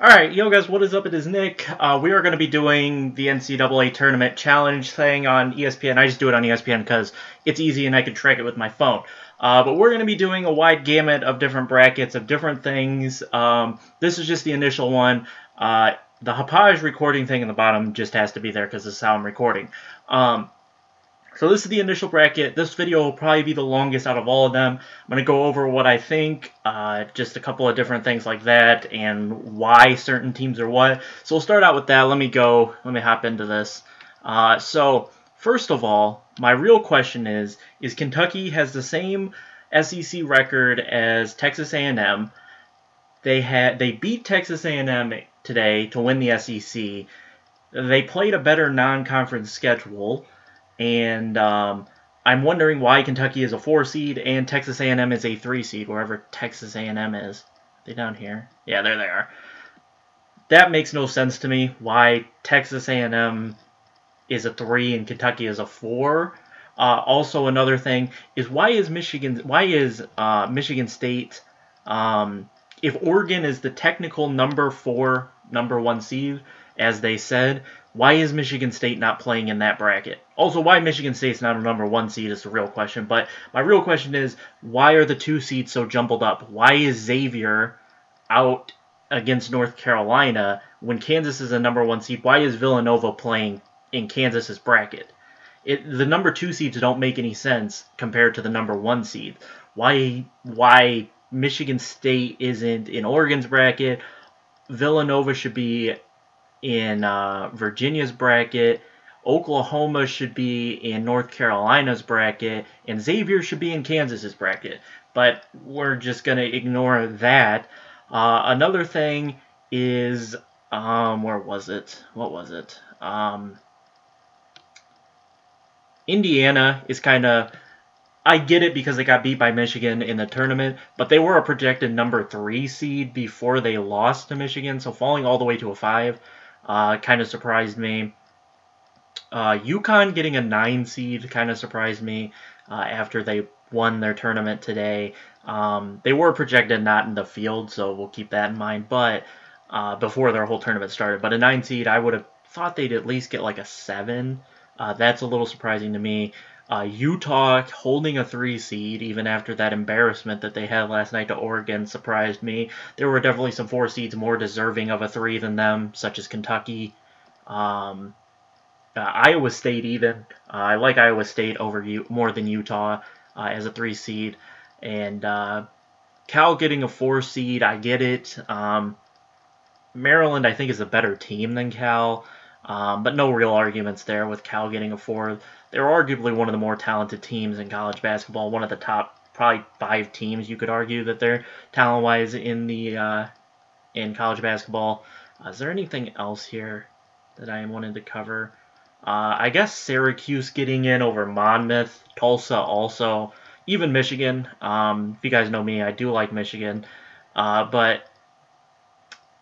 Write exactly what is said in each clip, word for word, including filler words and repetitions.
Alright, yo guys, what is up? It is Nick. Uh, we are going to be doing the N C double A Tournament Challenge thing on E S P N. I just do it on E S P N because it's easy and I can track it with my phone. Uh, but we're going to be doing a wide gamut of different brackets, of different things. Um, this is just the initial one. Uh, the Hapaj recording thing in the bottom just has to be there because this is how I'm recording. Um, so this is the initial bracket. This video will probably be the longest out of all of them. I'm going to go over what I think, uh, just a couple of different things like that, and why certain teams are what. So we'll start out with that. Let me go, let me hop into this. Uh, so first of all, my real question is, is Kentucky has the same S E C record as Texas A and M. They had, they beat Texas A and M today to win the S E C. They played a better non-conference schedule. And um, I'm wondering why Kentucky is a four seed and Texas A and M is a three seed, wherever Texas A and M is. Are they down here? Yeah, there they are. That makes no sense to me, why Texas A and M is a three and Kentucky is a four. Uh, also, another thing is why is Michigan, why is uh, Michigan State, um, if Oregon is the technical number four, number one seed, as they said, why is Michigan State not playing in that bracket? Also, why Michigan State's not a number one seed is the real question. But my real question is, why are the two seeds so jumbled up? Why is Xavier out against North Carolina when Kansas is a number one seed? Why is Villanova playing in Kansas's bracket? It, the number two seeds don't make any sense compared to the number one seed. Why, why Michigan State isn't in Oregon's bracket? Villanova should be in uh, Virginia's bracket, Oklahoma should be in North Carolina's bracket, and Xavier should be in Kansas's bracket. But we're just going to ignore that. Uh, another thing is, um, where was it? What was it? Um, Indiana is kind of, I get it because they got beat by Michigan in the tournament, but they were a projected number three seed before they lost to Michigan, so falling all the way to a five. Uh, kind of surprised me. Uh, UConn getting a nine seed kind of surprised me uh, after they won their tournament today. Um, they were projected not in the field, so we'll keep that in mind, but uh, before their whole tournament started. But a nine seed, I would have thought they'd at least get like a seven. Uh, that's a little surprising to me. Uh, Utah holding a three seed even after that embarrassment that they had last night to Oregon surprised me. There were definitely some four seeds more deserving of a three than them, such as Kentucky. Um, uh, Iowa State even. Uh, I like Iowa State over U more than Utah uh, as a three seed. And uh, Cal getting a four seed, I get it. Um, Maryland, I think, is a better team than Cal. Um, but no real arguments there with Cal getting a four. They're arguably one of the more talented teams in college basketball, one of the top probably five teams you could argue that they're talent-wise in the uh, in college basketball. Uh, is there anything else here that I wanted to cover? Uh, I guess Syracuse getting in over Monmouth, Tulsa also, even Michigan. Um, if you guys know me, I do like Michigan, uh, but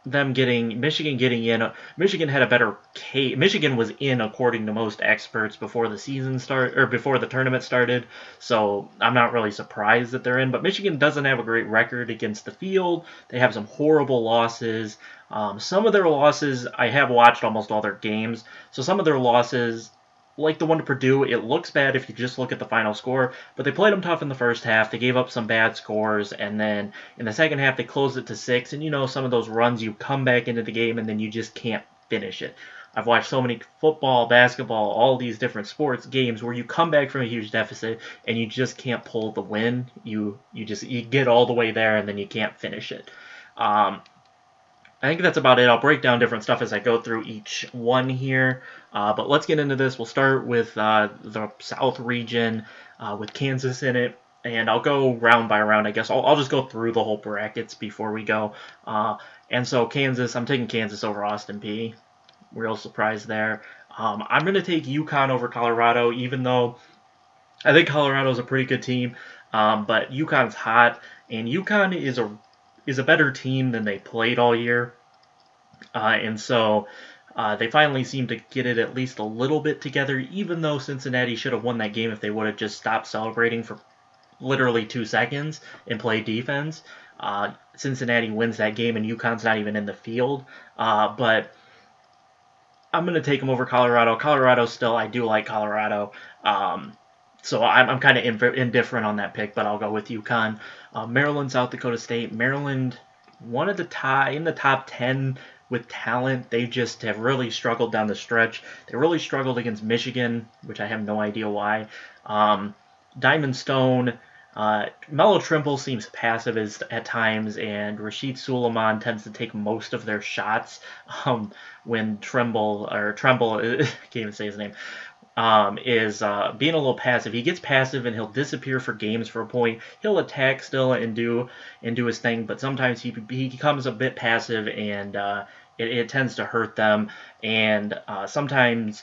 them getting Michigan getting in Michigan had a better K Michigan was in according to most experts before the season start or before the tournament started, so I'm not really surprised that they're in. But Michigan doesn't have a great record against the field. They have some horrible losses. Um, some of their losses, I have watched almost all their games, so some of their losses, like the one to Purdue, it looks bad if you just look at the final score, but they played them tough in the first half. They gave up some bad scores, and then in the second half, they closed it to six, and you know some of those runs, you come back into the game, and then you just can't finish it. I've watched so many football, basketball, all these different sports games where you come back from a huge deficit, and you just can't pull the win. You you just you get all the way there, and then you can't finish it. Um, I think that's about it. I'll break down different stuff as I go through each one here, uh, but let's get into this. We'll start with uh, the South region uh, with Kansas in it, and I'll go round by round, I guess. I'll, I'll just go through the whole brackets before we go. Uh, and so Kansas, I'm taking Kansas over Austin Peay. Real surprise there. Um, I'm going to take UConn over Colorado, even though I think Colorado's a pretty good team, um, but UConn's hot, and UConn is a is a better team than they played all year. Uh, and so uh, they finally seem to get it at least a little bit together, even though Cincinnati should have won that game if they would have just stopped celebrating for literally two seconds and play defense. Uh, Cincinnati wins that game, and UConn's not even in the field. Uh, but I'm going to take them over Colorado. Colorado still, I do like Colorado. Um, so I'm, I'm kind of inf- indifferent on that pick, but I'll go with UConn. Uh, Maryland, South Dakota State. Maryland wanted to tie in the top ten with talent. They just have really struggled down the stretch. They really struggled against Michigan, which I have no idea why. Um, Diamond Stone, uh, Melo Trimble seems passive as, at times, and Rasheed Sulaimon tends to take most of their shots um, when Trimble, or Tremble, I can't even say his name, um, is uh, being a little passive. He gets passive and he'll disappear for games for a point. He'll attack still and do and do his thing, but sometimes he, he becomes a bit passive and uh, it, it tends to hurt them. And uh, sometimes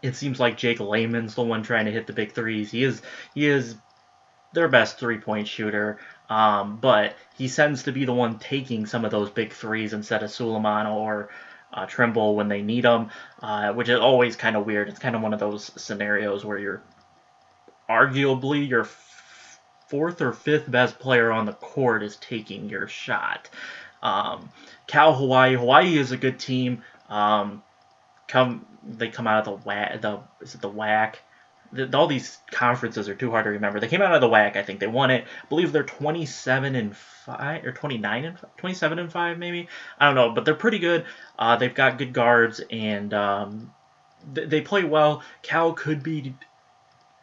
it seems like Jake Layman's the one trying to hit the big threes. He is he is their best three-point shooter, um, but he tends to be the one taking some of those big threes instead of Sulaimon or uh, Trimble when they need them, uh, which is always kind of weird. It's kind of one of those scenarios where you're arguably your f- fourth or fifth best player on the court is taking your shot. Um, Cal Hawaii. Hawaii is a good team. Um, come... They come out of the W A C. The, is it the W A C? The, all these conferences are too hard to remember. They came out of the W A C. I think they won it. I believe they're twenty-seven and five, or twenty-nine and twenty-seven and five, maybe. I don't know, but they're pretty good. Uh, they've got good guards and um, th- they play well. Cal could be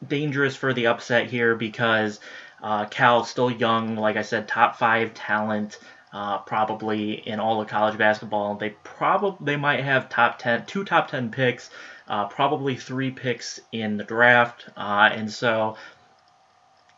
dangerous for the upset here because uh, Cal's still young. Like I said, top five talent. Uh, probably in all of college basketball. They probably they might have top ten, two top ten picks, uh, probably three picks in the draft, uh, and so.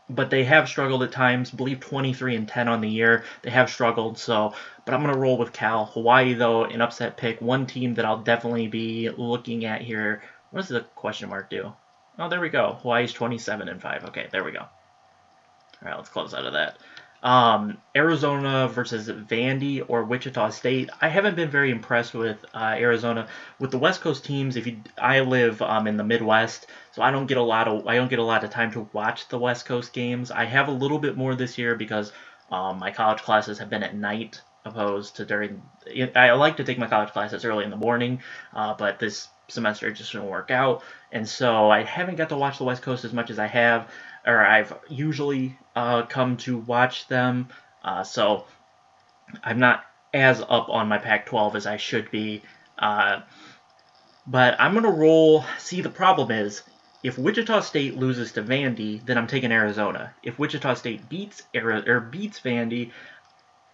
But they have struggled at times. I believe twenty-three and ten on the year. They have struggled. So, but I'm gonna roll with Cal. Hawaii though, an upset pick. One team that I'll definitely be looking at here. What does the question mark do? Oh, there we go. Hawaii's twenty-seven and five. Okay, there we go. All right, let's close out of that. Um, Arizona versus Vandy or Wichita State. I haven't been very impressed with uh, Arizona with the West Coast teams. If you, I live um, in the Midwest, so I don't get a lot of I don't get a lot of time to watch the West Coast games. I have a little bit more this year because um, my college classes have been at night, opposed to during. I like to take my college classes early in the morning, uh, but this semester it just didn't work out, and so I haven't got to watch the West Coast as much as I have. Or I've usually uh, come to watch them, uh, so I'm not as up on my Pac twelve as I should be. Uh, but I'm going to roll. See, the problem is, if Wichita State loses to Vandy, then I'm taking Arizona. If Wichita State beats Ari- or beats Vandy,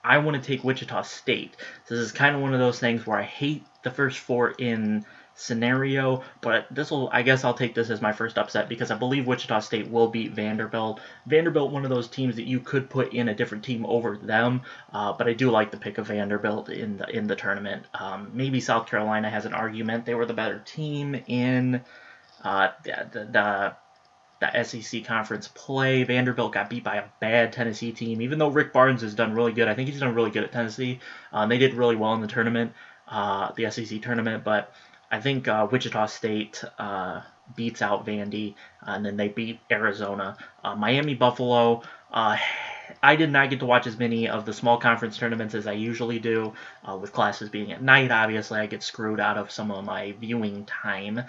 I want to take Wichita State. So this is kind of one of those things where I hate the first four in scenario, but this will, I guess I'll take this as my first upset because I believe Wichita State will beat Vanderbilt. Vanderbilt, one of those teams that you could put in a different team over them, uh, but I do like the pick of Vanderbilt in the in the tournament. Um, maybe South Carolina has an argument. They were the better team in uh, the, the, the S E C conference play. Vanderbilt got beat by a bad Tennessee team, even though Rick Barnes has done really good. I think he's done really good at Tennessee. Um, they did really well in the tournament, uh, the S E C tournament, but I think uh, Wichita State uh, beats out Vandy, uh, and then they beat Arizona. Uh, Miami Buffalo, uh, I did not get to watch as many of the small conference tournaments as I usually do, uh, with classes being at night. Obviously, I get screwed out of some of my viewing time,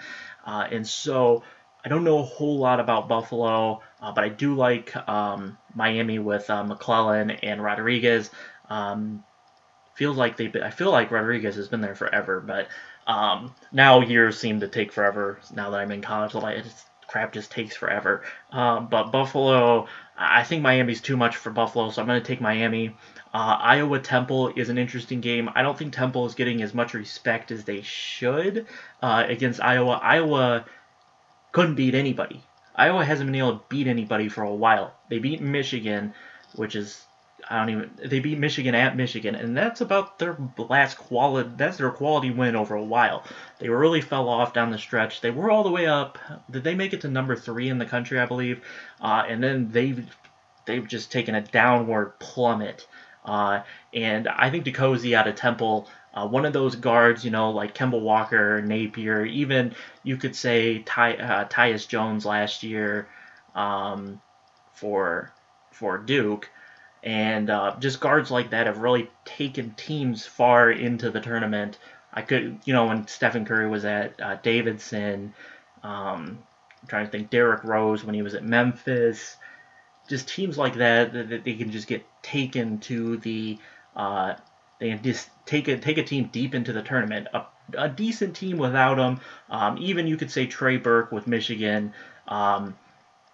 uh, and so I don't know a whole lot about Buffalo, uh, but I do like um, Miami with uh, McClellan and Rodriguez. Um, feels like they, I feel like Rodriguez has been there forever, but Um, now years seem to take forever. Now that I'm in college, like, just, crap just takes forever. Um, but Buffalo, I think Miami's too much for Buffalo, so I'm going to take Miami. Uh, Iowa Temple is an interesting game. I don't think Temple is getting as much respect as they should uh, against Iowa. Iowa couldn't beat anybody. Iowa hasn't been able to beat anybody for a while. They beat Michigan, which is... I don't even. They beat Michigan at Michigan, and that's about their last quality. That's their quality win over a while. They really fell off down the stretch. They were all the way up. Did they make it to number three in the country, I believe? Uh, and then they've they've just taken a downward plummet. Uh, and I think DeCozy out of Temple, uh, one of those guards, you know, like Kemba Walker, Napier, even you could say Ty, uh, Tyus Jones last year. Um, for for Duke. And uh, just guards like that have really taken teams far into the tournament. I could, you know, when Stephen Curry was at uh, Davidson, um, I'm trying to think, Derrick Rose when he was at Memphis, just teams like that that they can just get taken to the, uh, they can just take a take a team deep into the tournament. A, a decent team without them, um, even you could say Trey Burke with Michigan. Um,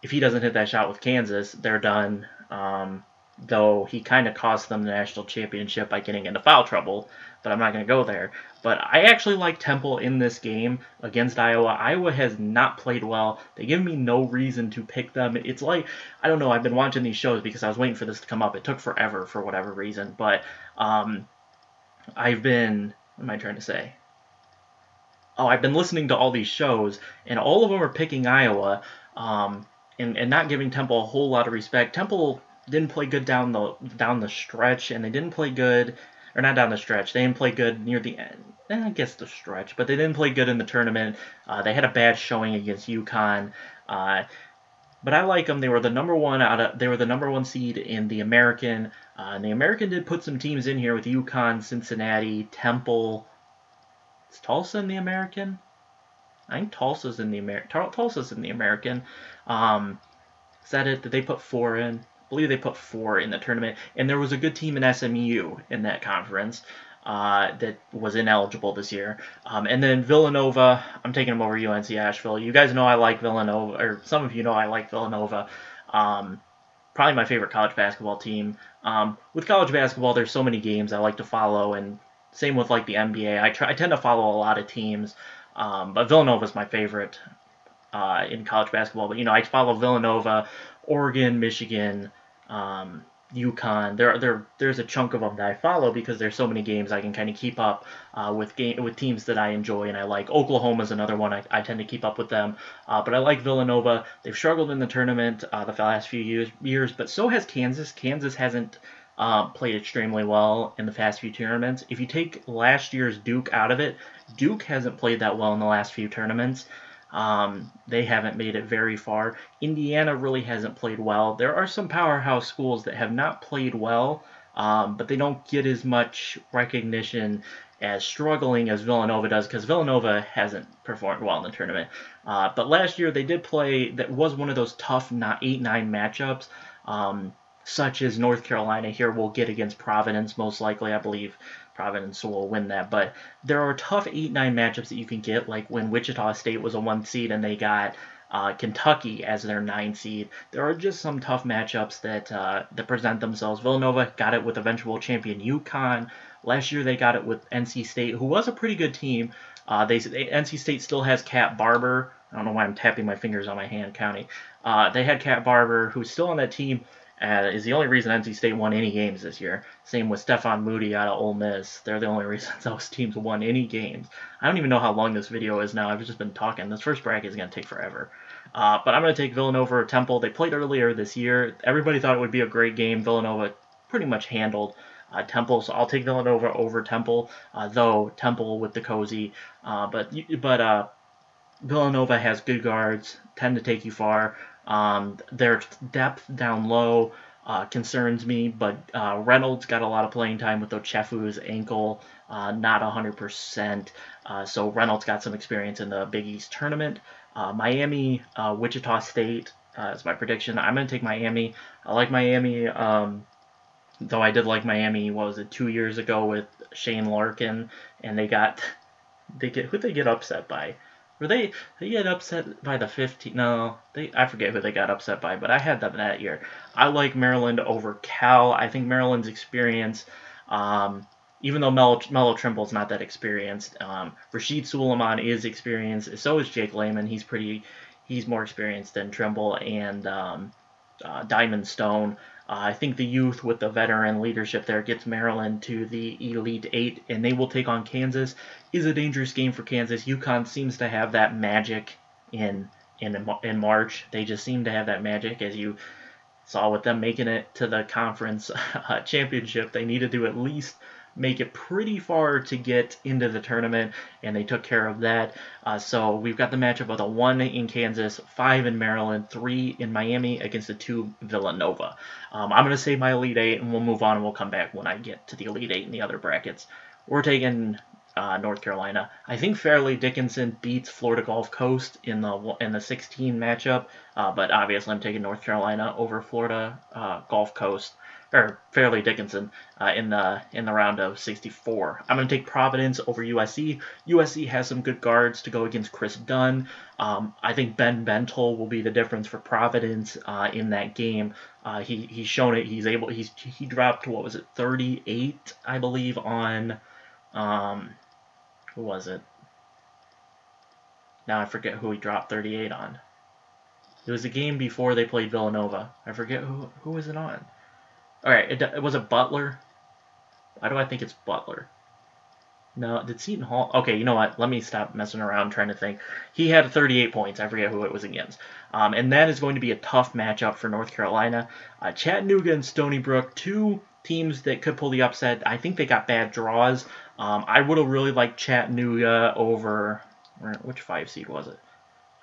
if he doesn't hit that shot with Kansas, they're done. Um, though he kind of cost them the national championship by getting into foul trouble, but I'm not going to go there. But I actually like Temple in this game against Iowa. Iowa has not played well. They give me no reason to pick them. It's like, I don't know, I've been watching these shows because I was waiting for this to come up. It took forever for whatever reason, but um, I've been, what am I trying to say? Oh, I've been listening to all these shows, and all of them are picking Iowa um, and, and not giving Temple a whole lot of respect. Temple didn't play good down the down the stretch, and they didn't play good, or not down the stretch, they didn't play good near the end, I guess the stretch, but they didn't play good in the tournament. Uh, they had a bad showing against UConn, uh, but I like them. They were the number one out of, they were the number one seed in the American, uh, and the American did put some teams in here with UConn, Cincinnati, Temple. Is Tulsa in the American? I think Tulsa's in the American, Tulsa's in the American, um, is that it, did they put four in? I believe they put four in the tournament, and there was a good team in S M U in that conference uh, that was ineligible this year. Um, and then Villanova, I'm taking them over U N C Asheville. You guys know I like Villanova, or some of you know I like Villanova. Um, probably my favorite college basketball team. Um, with college basketball, there's so many games I like to follow, and same with like the N B A. I try, I tend to follow a lot of teams, um, but Villanova's my favorite uh, in college basketball. But you know, I follow Villanova, Oregon, Michigan, um, UConn. There, there, there's a chunk of them that I follow because there's so many games I can kind of keep up uh, with game with teams that I enjoy and I like. Oklahoma's another one I, I tend to keep up with them, uh, but I like Villanova. They've struggled in the tournament uh, the last few years, years, but so has Kansas. Kansas hasn't uh, played extremely well in the past few tournaments. If you take last year's Duke out of it, Duke hasn't played that well in the last few tournaments. Um, they haven't made it very far. Indiana really hasn't played well. There are some powerhouse schools that have not played well, um, but they don't get as much recognition as struggling as Villanova does, because Villanova hasn't performed well in the tournament. Uh, but last year they did play, that was one of those tough eight nine matchups, um, such as North Carolina here will get against Providence most likely, I believe. Providence will win that, but there are tough eight nine matchups that you can get, like when Wichita State was a one seed and they got uh, Kentucky as their nine seed. There are just some tough matchups that uh, that present themselves. Villanova got it with eventual champion UConn. Last year they got it with N C State, who was a pretty good team. Uh, they, they N C State still has Cat Barber. I don't know why I'm tapping my fingers on my hand counting. Uh, they had Cat Barber, who's still on that team. Uh, is the only reason N C State won any games this year. Same with Stefan Moody out of Ole Miss. They're the only reasons those teams won any games. I don't even know how long this video is now. I've just been talking. This first bracket is going to take forever. Uh, but I'm going to take Villanova or Temple. They played earlier this year. Everybody thought it would be a great game. Villanova pretty much handled uh, Temple, so I'll take Villanova over Temple, uh, though Temple with the cozy. Uh, but but uh, Villanova has good guards, tend to take you far. Um, their depth down low uh, concerns me, but uh, Reynolds got a lot of playing time with Ochefu's ankle, uh, not one hundred percent, uh, so Reynolds got some experience in the Big East tournament. Uh, Miami, uh, Wichita State uh, is my prediction. I'm going to take Miami. I like Miami, um, though I did like Miami, what was it, two years ago with Shane Larkin, and they got, they get, who'd they get upset by? Were they, they get upset by the fifteen? No, they I forget who they got upset by, but I had them that year. I like Maryland over Cal. I think Maryland's experience, um, even though Melo, Melo Trimble's not that experienced, um, Rasheed Sulaimon is experienced. So is Jake Layman. He's pretty, he's more experienced than Trimble and um, uh, Diamond Stone. Uh, I think the youth with the veteran leadership there gets Maryland to the Elite Eight, and they will take on Kansas. Is a dangerous game for Kansas. UConn seems to have that magic in in in March. They just seem to have that magic, as you saw with them making it to the conference uh, championship. They need to do at least make it pretty far to get into the tournament, and they took care of that. Uh, so we've got the matchup of the one in Kansas, five in Maryland, three in Miami against the two Villanova. Um, I'm going to say my Elite Eight, and we'll move on, and we'll come back when I get to the Elite Eight in the other brackets. We're taking uh, North Carolina. I think Fairleigh Dickinson beats Florida Gulf Coast in the in the sixteen matchup, uh, but obviously I'm taking North Carolina over Florida uh, Gulf Coast. Or Fairleigh Dickinson uh, in the in the round of sixty-four. I'm going to take Providence over U S C. U S C has some good guards to go against Kris Dunn. Um, I think Ben Bentil will be the difference for Providence uh, in that game. Uh, he he's shown it. He's able. He's he dropped what was it thirty-eight, I believe, on um, who was it? Now I forget who he dropped thirty-eight on. It was a game before they played Villanova. I forget who who was it on. Alright, it, it was a Butler. Why do I think it's Butler? No, did Seton Hall? Okay, you know what? Let me stop messing around trying to think. He had thirty-eight points. I forget who it was against. Um, and that is going to be a tough matchup for North Carolina. Uh, Chattanooga and Stony Brook, two teams that could pull the upset. I think they got bad draws. Um, I would have really liked Chattanooga over... Which five seed was it?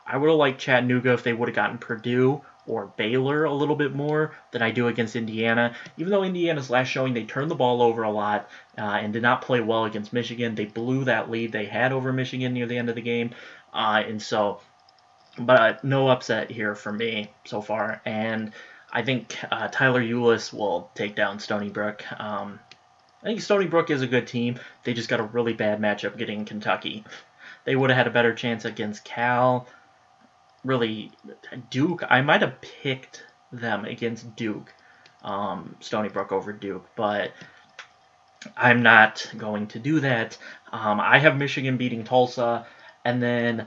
I would have liked Chattanooga if they would have gotten Purdue or Baylor a little bit more than I do against Indiana. Even though Indiana's last showing, they turned the ball over a lot uh, and did not play well against Michigan. They blew that lead they had over Michigan near the end of the game. Uh, and so, but uh, no upset here for me so far. And I think uh, Tyler Ulis will take down Stony Brook. Um, I think Stony Brook is a good team. They just got a really bad matchup getting Kentucky. They would have had a better chance against Cal. Really, Duke, I might have picked them against Duke, um, Stony Brook over Duke, but I'm not going to do that. Um, I have Michigan beating Tulsa, and then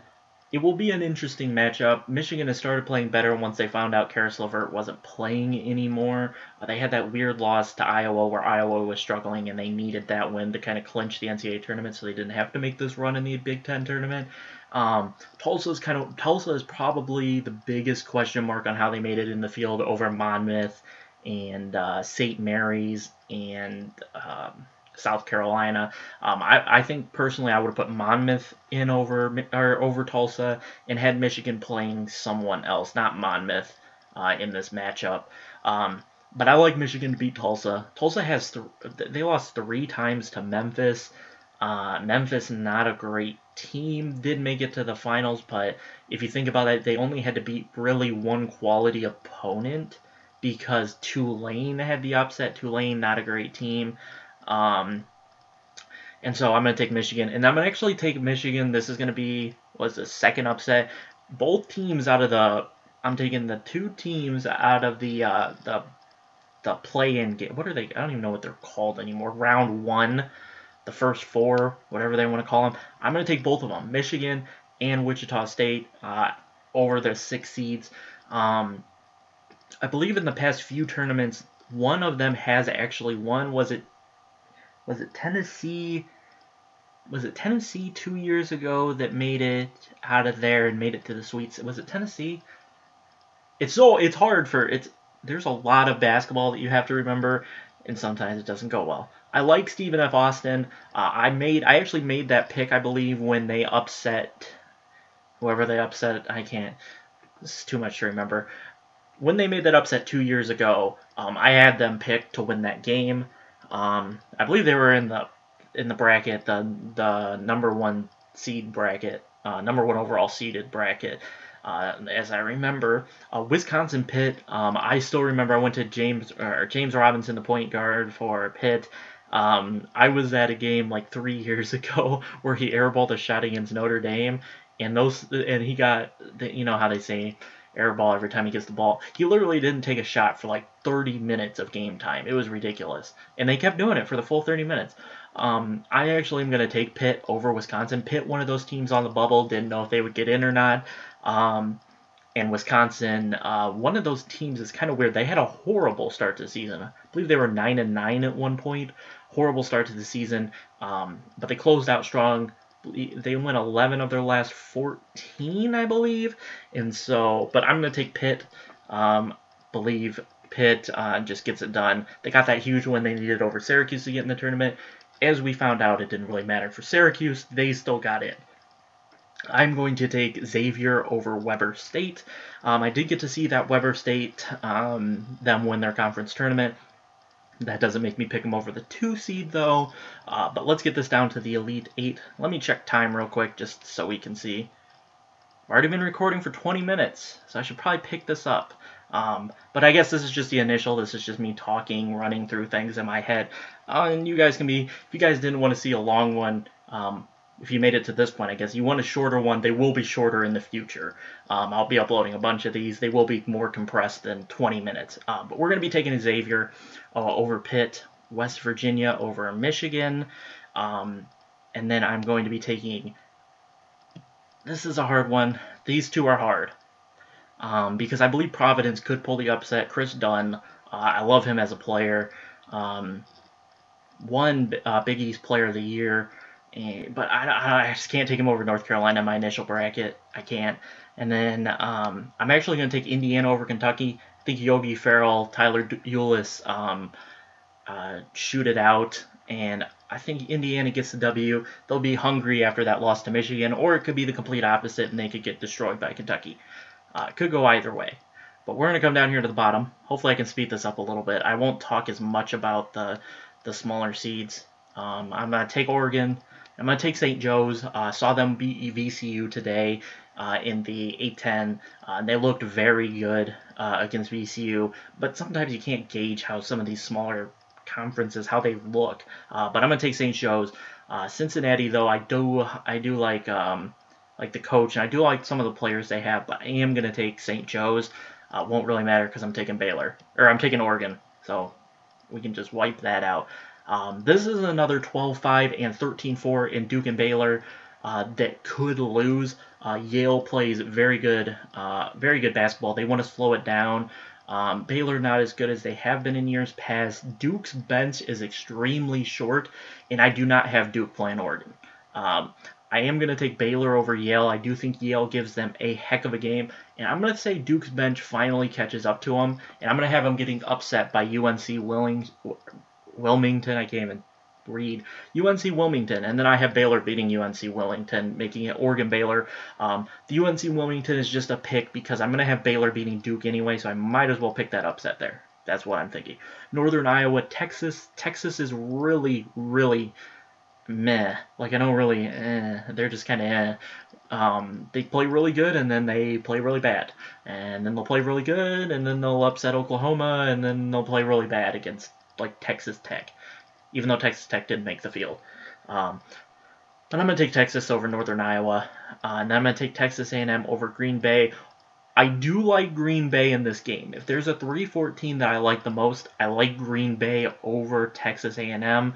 it will be an interesting matchup. Michigan has started playing better once they found out Karis Levert wasn't playing anymore. Uh, they had that weird loss to Iowa where Iowa was struggling, and they needed that win to kind of clinch the N C double A tournament so they didn't have to make this run in the Big Ten tournament. Um, Tulsa is kind of Tulsa is probably the biggest question mark on how they made it in the field over Monmouth and uh, Saint Mary's and um, South Carolina. Um, I, I think personally I would have put Monmouth in over or over Tulsa and had Michigan playing someone else, not Monmouth, uh, in this matchup. Um, but I like Michigan to beat Tulsa. Tulsa has th- they lost three times to Memphis. Uh, Memphis, not a great team, did make it to the finals, but if you think about it, they only had to beat really one quality opponent because Tulane had the upset. Tulane, not a great team. Um, and so I'm going to take Michigan, and I'm going to actually take Michigan. This is going to be, what's the second upset? Both teams out of the, I'm taking the two teams out of the, uh, the, the play-in game. What are they? I don't even know what they're called anymore. Round one. The first four, whatever they want to call them, I'm going to take both of them, Michigan and Wichita State, uh, over the six seeds. Um, I believe in the past few tournaments, one of them has actually won. Was it was it Tennessee? Was it Tennessee two years ago that made it out of there and made it to the Sweet? Was it Tennessee? It's so it's hard for it's. There's a lot of basketball that you have to remember, and sometimes it doesn't go well. I like Stephen F. Austin. Uh, I made, I actually made that pick, I believe, when they upset, whoever they upset, I can't, this is too much to remember. When they made that upset two years ago, um, I had them picked to win that game. Um, I believe they were in the in the bracket, the the number one seed bracket, uh, number one overall seeded bracket. Uh, as I remember, uh, Wisconsin Pitt. Um, I still remember I went to James or James Robinson, the point guard for Pitt. Um, I was at a game like three years ago where he airballed a shot against Notre Dame, and those and he got the, you know how they say airball every time he gets the ball. He literally didn't take a shot for like thirty minutes of game time. It was ridiculous, and they kept doing it for the full thirty minutes. Um, I actually am going to take Pitt over Wisconsin. Pitt, one of those teams on the bubble, didn't know if they would get in or not. Um, and Wisconsin, uh, one of those teams is kind of weird. They had a horrible start to the season. I believe they were nine and nine at one point. Horrible start to the season, um, but they closed out strong. They won eleven of their last fourteen, I believe. And so, but I'm going to take Pitt. Um, believe Pitt uh, just gets it done. They got that huge win they needed over Syracuse to get in the tournament. as we found out, it didn't really matter for Syracuse. They still got in. I'm going to take Xavier over Weber State. Um, I did get to see that Weber State, um, them win their conference tournament. That doesn't make me pick them over the two seed, though. Uh, but let's get this down to the Elite Eight. Let me check time real quick just so we can see. I've already been recording for twenty minutes, so I should probably pick this up. Um, but I guess this is just the initial. This is just me talking, running through things in my head. Uh, and you guys can be, if you guys didn't want to see a long one, um, if you made it to this point, I guess you want a shorter one. They will be shorter in the future. Um, I'll be uploading a bunch of these. They will be more compressed than twenty minutes. Uh, but we're going to be taking Xavier uh, over Pitt, West Virginia over Michigan. Um, and then I'm going to be taking... This is a hard one. These two are hard. Um, because I believe Providence could pull the upset. Kris Dunn, uh, I love him as a player. Um, one uh, Big East Player of the Year. But I, I just can't take him over North Carolina in my initial bracket. I can't. And then um, I'm actually going to take Indiana over Kentucky. I think Yogi Ferrell, Tyler Ulis um, uh, shoot it out. And I think Indiana gets the W. They'll be hungry after that loss to Michigan. Or it could be the complete opposite and they could get destroyed by Kentucky. Uh, it could go either way. But we're going to come down here to the bottom. Hopefully I can speed this up a little bit. I won't talk as much about the, the smaller seeds. Um, I'm going to take Oregon. I'm going to take Saint Joe's. Uh, saw them beat V C U today uh, in the eight ten. Uh, they looked very good uh, against V C U, but sometimes you can't gauge how some of these smaller conferences, how they look. Uh, but I'm going to take Saint Joe's. Uh, Cincinnati, though, I do I do like um, like the coach, and I do like some of the players they have, but I am going to take Saint Joe's. Uh, won't really matter because I'm taking Baylor, or I'm taking Oregon, so we can just wipe that out. Um, this is another twelve five and thirteen four in Duke and Baylor uh, that could lose. Uh, Yale plays very good, uh, very good basketball. They want to slow it down. Um, Baylor not as good as they have been in years past. Duke's bench is extremely short, and I do not have Duke playing Oregon. Um, I am going to take Baylor over Yale. I do think Yale gives them a heck of a game. And I'm going to say Duke's bench finally catches up to them, and I'm going to have them getting upset by U N C Willing... Wilmington, I can't even read, U N C Wilmington, and then I have Baylor beating U N C Wilmington, making it Oregon Baylor. Um, the U N C Wilmington is just a pick because I'm going to have Baylor beating Duke anyway, so I might as well pick that upset there. That's what I'm thinking. Northern Iowa, Texas. Texas is really, really meh. Like, I don't really, eh. They're just kind of eh. Um, they play really good, and then they play really bad. And then they'll play really good, and then they'll upset Oklahoma, and then they'll play really bad against like Texas Tech, even though Texas Tech didn't make the field. Um, but I'm going to take Texas over Northern Iowa, uh, and then I'm going to take Texas A and M over Green Bay. I do like Green Bay in this game. If there's a three fourteen that I like the most, I like Green Bay over Texas A and M.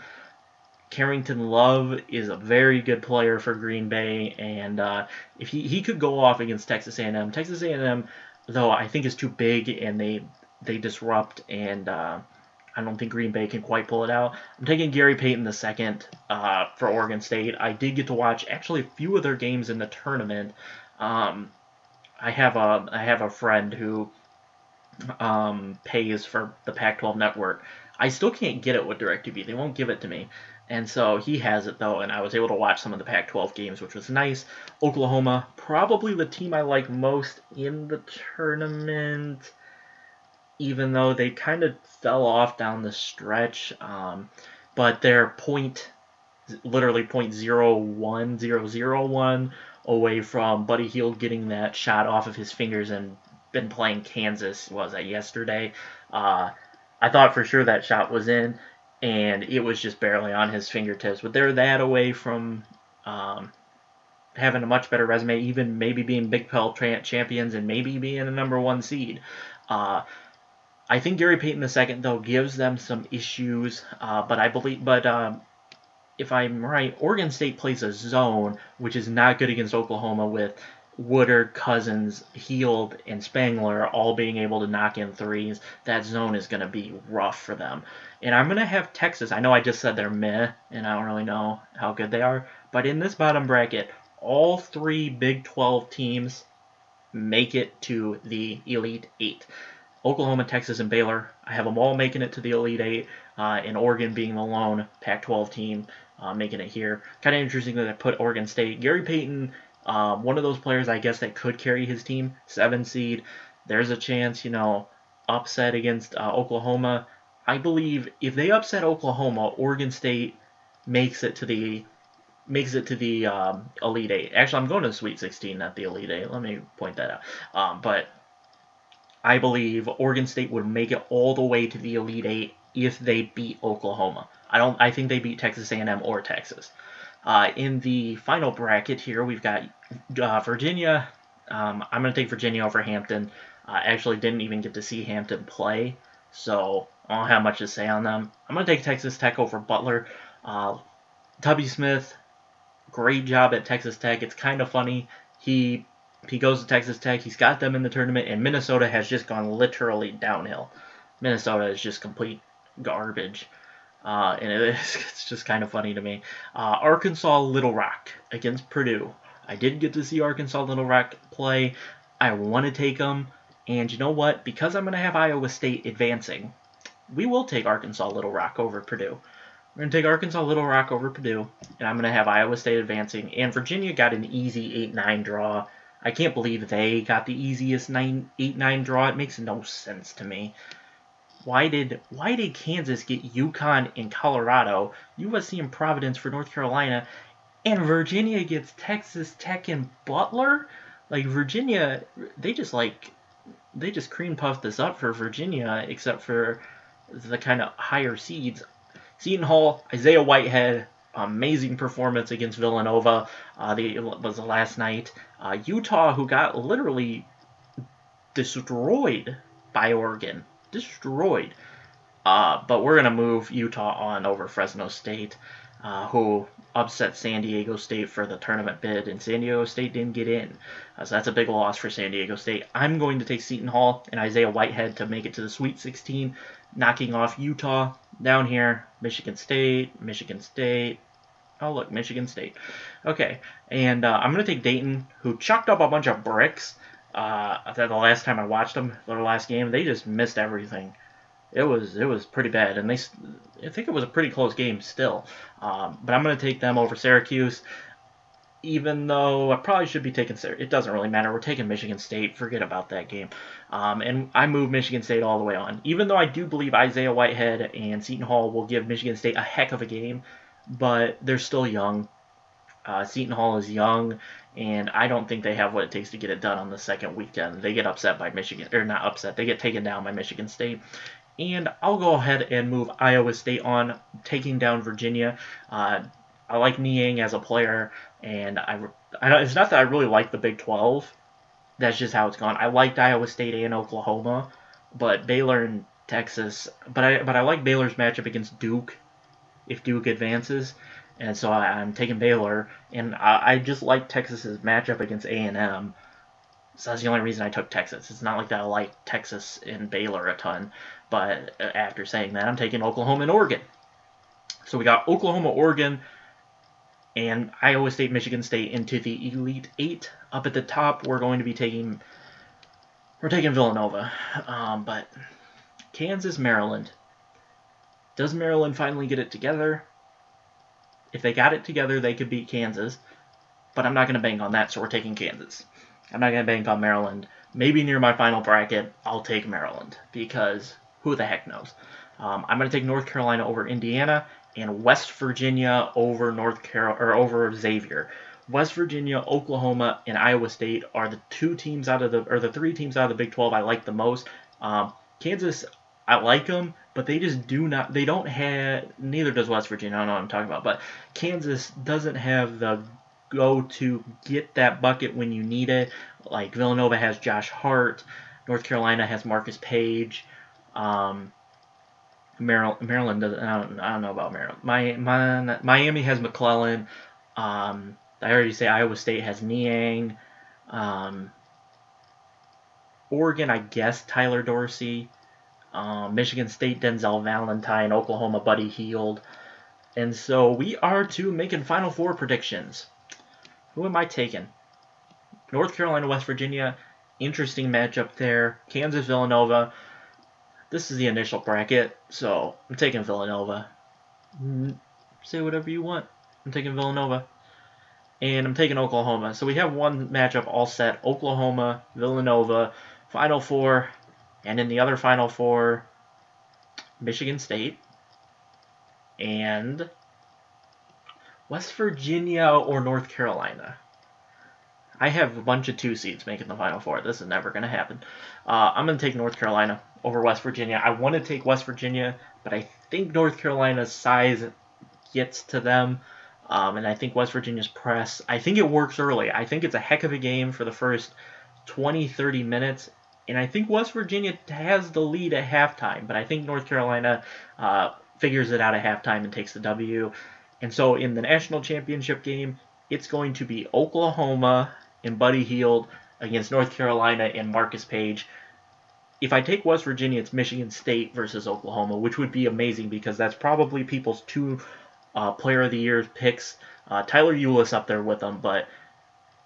Carrington Love is a very good player for Green Bay, and uh, if he, he could go off against Texas A and M. Texas A and M, though, I think is too big, and they, they disrupt and... Uh, I don't think Green Bay can quite pull it out. I'm taking Gary Payton the second uh, for Oregon State. I did get to watch actually a few of their games in the tournament. Um, I have a I have a friend who um, pays for the Pac twelve network. I still can't get it with DirecTV. They won't give it to me. And so he has it, though, and I was able to watch some of the Pac twelve games, which was nice. Oklahoma, probably the team I like most in the tournament, even though they kind of fell off down the stretch. Um, but they're point, literally point zero one zero zero one away from Buddy Hield getting that shot off of his fingers and been playing Kansas, was that yesterday? Uh, I thought for sure that shot was in, and it was just barely on his fingertips. But they're that away from um, having a much better resume, even maybe being Big Twelve champions and maybe being a number one seed. Uh, I think Gary Payton the second, though, gives them some issues, uh, but I believe, but um, if I'm right, Oregon State plays a zone, which is not good against Oklahoma, with Woodard, Cousins, Hield, and Spangler all being able to knock in threes. That zone is going to be rough for them. And I'm going to have Texas. I know I just said they're meh, and I don't really know how good they are, but in this bottom bracket, all three Big twelve teams make it to the Elite Eight. Oklahoma, Texas, and Baylor. I have them all making it to the Elite Eight, uh, and Oregon being the lone Pac twelve team uh, making it here. Kind of interesting that I put Oregon State. Gary Payton, uh, one of those players, I guess, that could carry his team. Seven seed. There's a chance, you know, upset against uh, Oklahoma. I believe if they upset Oklahoma, Oregon State makes it to the makes it to the um, Elite Eight. Actually, I'm going to the Sweet sixteen, not the Elite Eight. Let me point that out. Um, but I believe Oregon State would make it all the way to the Elite Eight if they beat Oklahoma. I don't. I think they beat Texas A and M or Texas. Uh, in the final bracket here, we've got uh, Virginia. Um, I'm going to take Virginia over Hampton. I actually didn't even get to see Hampton play, so I don't have much to say on them. I'm going to take Texas Tech over Butler. Uh, Tubby Smith, great job at Texas Tech. It's kind of funny. He he goes to Texas Tech. He's got them in the tournament, and Minnesota has just gone literally downhill. Minnesota is just complete garbage, uh, and it is, it's just kind of funny to me. Uh, Arkansas Little Rock against Purdue. I did get to see Arkansas Little Rock play. I want to take them, and you know what? Because I'm going to have Iowa State advancing, we will take Arkansas Little Rock over Purdue. We're going to take Arkansas Little Rock over Purdue, and I'm going to have Iowa State advancing. And Virginia got an easy eight nine draw. I can't believe they got the easiest eight nine draw. It makes no sense to me. Why did why did Kansas get UConn and Colorado, U S C and Providence for North Carolina, and Virginia gets Texas Tech and Butler? Like, Virginia, they just, like, they just cream puffed this up for Virginia, except for the kind of higher seeds. Seton Hall, Isaiah Whitehead, amazing performance against Villanova. Uh, the was the last night. Uh, Utah, who got literally destroyed by Oregon, destroyed. Uh, but we're gonna move Utah on over Fresno State, uh, who upset San Diego State for the tournament bid, and San Diego State didn't get in. Uh, so that's a big loss for San Diego State. I'm going to take Seton Hall and Isaiah Whitehead to make it to the Sweet sixteen, knocking off Utah. Down here, Michigan State, Michigan State. Oh, look, Michigan State. Okay, and uh, I'm going to take Dayton, who chucked up a bunch of bricks. Uh, the last time I watched them, their last game, they just missed everything. It was it was pretty bad, and they I think it was a pretty close game still. Um, but I'm going to take them over Syracuse, even though I probably should be taking Syracuse. It doesn't really matter. We're taking Michigan State. Forget about that game. Um, and I move Michigan State all the way on. Even though I do believe Isaiah Whitehead and Seton Hall will give Michigan State a heck of a game, but they're still young. Uh, Seton Hall is young, and I don't think they have what it takes to get it done on the second weekend. They get upset by Michigan, or not upset, they get taken down by Michigan State. And I'll go ahead and move Iowa State on, taking down Virginia. Uh, I like Niang as a player. And I, I, it's not that I really like the Big twelve. That's just how it's gone. I liked Iowa State and Oklahoma, but Baylor and Texas. But I but I like Baylor's matchup against Duke, if Duke advances. And so I, I'm taking Baylor. And I, I just like Texas's matchup against A and M. So that's the only reason I took Texas. It's not like that I like Texas and Baylor a ton. But after saying that, I'm taking Oklahoma and Oregon. So we got Oklahoma, Oregon, and Iowa State, Michigan State into the Elite Eight. Up at the top, we're going to be taking we're taking Villanova. Um, but Kansas, Maryland. Does Maryland finally get it together? If they got it together, they could beat Kansas. But I'm not going to bank on that, so we're taking Kansas. I'm not going to bank on Maryland. Maybe near my final bracket, I'll take Maryland, because who the heck knows? Um, I'm going to take North Carolina over Indiana, and West Virginia over North Carol or over Xavier. West Virginia, Oklahoma, and Iowa State are the two teams out of the or the three teams out of the Big twelve I like the most. Um, Kansas, I like them, but they just do not. They don't have. Neither does West Virginia. I don't know what I'm talking about, but Kansas doesn't have the go to get that bucket when you need it. Like Villanova has Josh Hart, North Carolina has Marcus Paige. Um, Maryland, Maryland doesn't, I don't, I don't know about Maryland. My, my, Miami has McClellan. Um, I already say Iowa State has Niang. Um, Oregon, I guess, Tyler Dorsey. Uh, Michigan State, Denzel Valentine. Oklahoma, Buddy Hield. And so we are to making Final Four predictions. Who am I taking? North Carolina, West Virginia. Interesting matchup there. Kansas, Villanova. This is the initial bracket, so I'm taking Villanova. Say whatever you want. I'm taking Villanova. And I'm taking Oklahoma. So we have one matchup all set. Oklahoma, Villanova, Final Four. And in the other Final Four, Michigan State. And West Virginia or North Carolina. I have a bunch of two seeds making the Final Four. This is never going to happen. Uh, I'm going to take North Carolina over West Virginia. I want to take West Virginia, but I think North Carolina's size gets to them. Um, and I think West Virginia's press, I think it works early. I think it's a heck of a game for the first twenty, thirty minutes. And I think West Virginia has the lead at halftime. But I think North Carolina uh, figures it out at halftime and takes the W. And so in the national championship game, it's going to be Oklahoma and Buddy Hield against North Carolina and Marcus Paige. If I take West Virginia, it's Michigan State versus Oklahoma, which would be amazing because that's probably people's two uh, Player of the Year picks. Uh, Tyler Ulis up there with them, but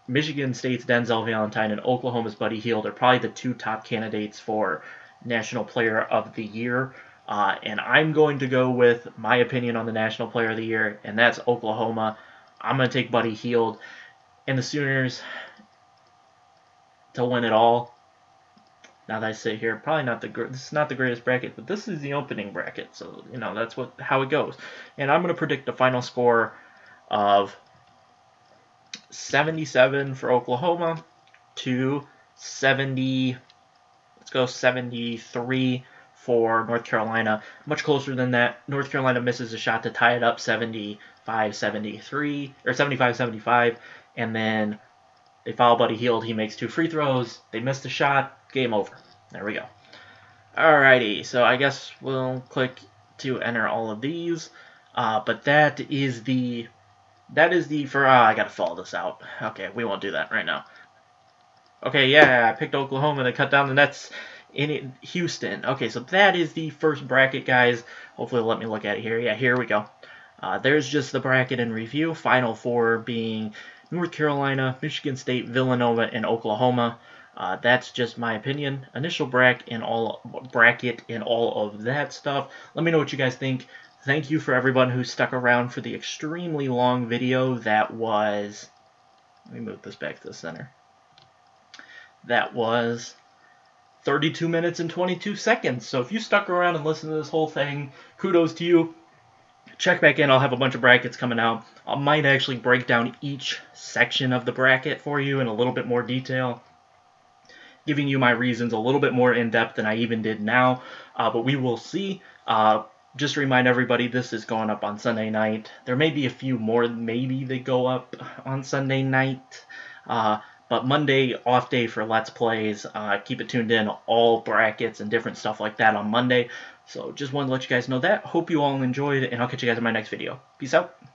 Michigan State's Denzel Valentine and Oklahoma's Buddy Hield are probably the two top candidates for National Player of the Year. Uh, and I'm going to go with my opinion on the National Player of the Year, and that's Oklahoma. I'm going to take Buddy Hield and the Sooners to win it all. Now that I sit here, probably not the this is not the greatest bracket, but this is the opening bracket, so you know that's what how it goes. And I'm going to predict a final score of seventy-seven for Oklahoma to seventy. Let's go seventy-three for North Carolina. Much closer than that. North Carolina misses a shot to tie it up, seventy-five seventy-three or seventy-five seventy-five, and then they foul Buddy Hield. He makes two free throws. They missed the shot. Game over. There we go. Alrighty, so I guess we'll click to enter all of these. Uh, but that is the that is the for. Uh, I gotta follow this out. Okay, we won't do that right now. Okay, yeah, I picked Oklahoma to cut down the nets in Houston. Okay, so that is the first bracket, guys. Hopefully, they'll let me look at it here. Yeah, here we go. Uh, there's just the bracket in review. Final four being North Carolina, Michigan State, Villanova, and Oklahoma. Uh, that's just my opinion. Initial bracket and all bracket and all of that stuff. Let me know what you guys think. Thank you for everyone who stuck around for the extremely long video that was. Let me move this back to the center. That was thirty-two minutes and twenty-two seconds. So if you stuck around and listened to this whole thing, kudos to you. Check back in. I'll have a bunch of brackets coming out. I might actually break down each section of the bracket for you in a little bit more detail, giving you my reasons a little bit more in-depth than I even did now, uh, but we will see. Uh, just to remind everybody, this is going up on Sunday night. There may be a few more maybe that go up on Sunday night, uh, but Monday, off day for Let's Plays. Uh, keep it tuned in, all brackets and different stuff like that on Monday. So just wanted to let you guys know that. Hope you all enjoyed, and I'll catch you guys in my next video. Peace out.